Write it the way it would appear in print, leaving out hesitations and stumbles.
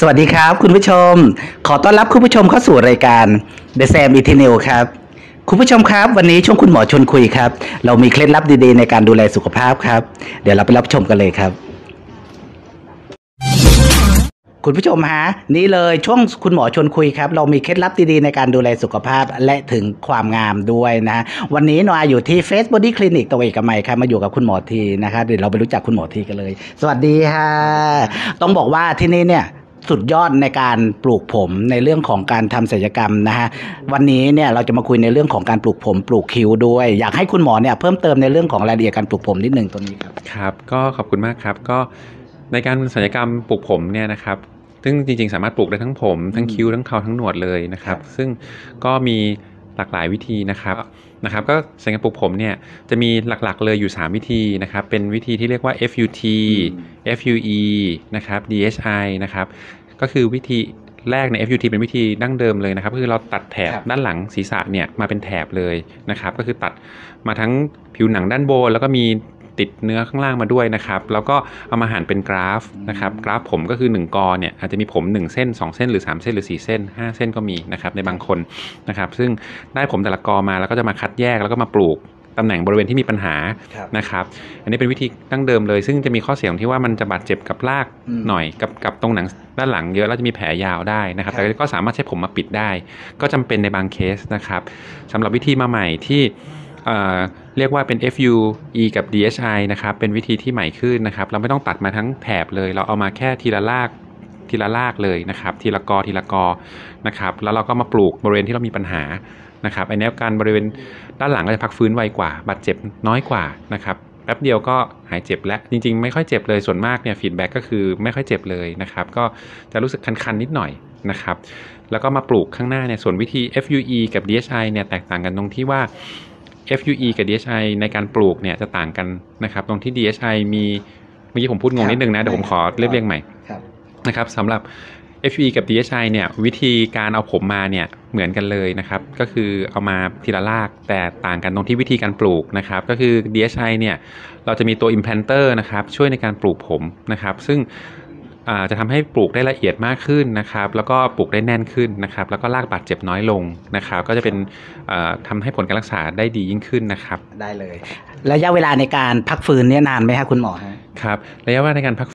สวัสดีครับคุณผู้ชมขอต้อนรับคุณผู้ชมเข้าสู่รายการ TheSaMET!NEWS ครับคุณผู้ชมครับวันนี้ช่วงคุณหมอชวนคุยครับเรามีเคล็ดลับดีๆในการดูแลสุขภาพครับเดี๋ยวเราไปรับชมกันเลยครับคุณผู้ชมฮะนี่เลยช่วงคุณหมอชวนคุยครับเรามีเคล็ดลับดีๆในการดูแลสุขภาพและถึงความงามด้วยนะวันนี้นออยู่ที่ Face Body Clinic ตรงเอกมัยครับมาอยู่กับคุณหมอทีนะครับเดี๋ยวเราไปรู้จักคุณหมอทีกันเลยสวัสดีฮะต้องบอกว่าที่นี่เนี่ยสุดยอดในการปลูกผมในเรื่องของการทำศัลยกรรมนะฮะวันนี้เนี่ยเราจะมาคุยในเรื่องของการปลูกผมปลูกคิ้วด้วยอยากให้คุณหมอเนี่ยเพิ่มเติมในเรื่องของรายละเอียดการปลูกผมนิดนึงตรงนี้ครับครับก็ขอบคุณมากครับก็ในการศัลยกรรมปลูกผมเนี่ยนะครับซึ่งจริงๆสามารถปลูกได้ทั้งผมทั้งคิ้วทั้งเคราทั้งหนวดเลยนะครับซึ่งก็มีหลากหลายวิธีนะครับก็ศัลยกรรมปลูกผมเนี่ยจะมีหลักๆเลยอยู่3วิธีนะครับเป็นวิธีที่เรียกว่า FUT FUE นะครับ DHI นะครับก็คือวิธีแรกใน FUT เป็นวิธีดั้งเดิมเลยนะครับก็คือเราตัดแถบด้านหลังศีรษะเนี่ยมาเป็นแถบเลยนะครับก็คือตัดมาทั้งผิวหนังด้านบนแล้วก็มีติดเนื้อข้างล่างมาด้วยนะครับแล้วก็เอามาหั่นเป็นกราฟนะครับกราฟผมก็คือ1กอเนี่ยอาจจะมีผม1เส้น2เส้นหรือ3เส้นหรือ4เส้น5เส้นก็มีนะครับในบางคนนะครับซึ่งได้ผมแต่ละกอมาแล้วก็จะมาคัดแยกแล้วก็มาปลูกตำแหน่งบริเวณที่มีปัญหานะครับอันนี้เป็นวิธีตั้งเดิมเลยซึ่งจะมีข้อเสียที่ว่ามันจะบาดเจ็บกับรากหน่อยกับตรงหนังด้านหลังเยอะแล้วจะมีแผลยาวได้นะครับแต่ก็สามารถใช้ผมมาปิดได้ก็จำเป็นในบางเคสนะครับสำหรับวิธีมาใหม่ที่เรียกว่าเป็น FUE กับ DHI นะครับเป็นวิธีที่ใหม่ขึ้นนะครับเราไม่ต้องตัดมาทั้งแถบเลยเราเอามาแค่ทีละรากเลยนะครับทีละกอนะครับแล้วเราก็มาปลูกบริเวณที่เรามีปัญหานะครับอันนี้การบริเวณด้านหลังก็จะพักฟื้นไวกว่าบาดเจ็บน้อยกว่านะครับแป๊บเดียวก็หายเจ็บแล้วจริงๆไม่ค่อยเจ็บเลยส่วนมากเนี่ยฟีดแบ็กก็คือไม่ค่อยเจ็บเลยนะครับก็จะรู้สึกคันๆนิดหน่อยนะครับแล้วก็มาปลูกข้างหน้าเนี่ยส่วนวิธี FUE กับ DHI เนี่ยแตกต่างกันตรงที่ว่าFUE กับ DHI ในการปลูกเนี่ยจะต่างกันนะครับตรงที่ DHI มีเมื่อกี้ผมพูดงงนิดนึงนะเดี๋ยวผมขอเรียงใหม่นะครับสำหรับ FUE กับ DHI เนี่ยวิธีการเอาผมมาเนี่ยเหมือนกันเลยนะครับก็คือเอามาทีละรากแต่ต่างกันตรงที่วิธีการปลูกนะครับก็คือ DHI เนี่ยเราจะมีตัว implanter นะครับช่วยในการปลูกผมนะครับซึ่งจะทำให้ปลูกได้ละเอียดมากขึ้นนะครับแล้วก็ปลูกได้แน่นขึ้นนะครับแล้วก็รากบาดเจ็บน้อยลงนะครับก็จะเป็นทำให้ผลการรักษาได้ดียิ่งขึ้นนะครับได้เลยระยะเวลาในการพักฟื้นเนี่ยนานไหมครับคุณหมอครับระยะเวลาในการพัก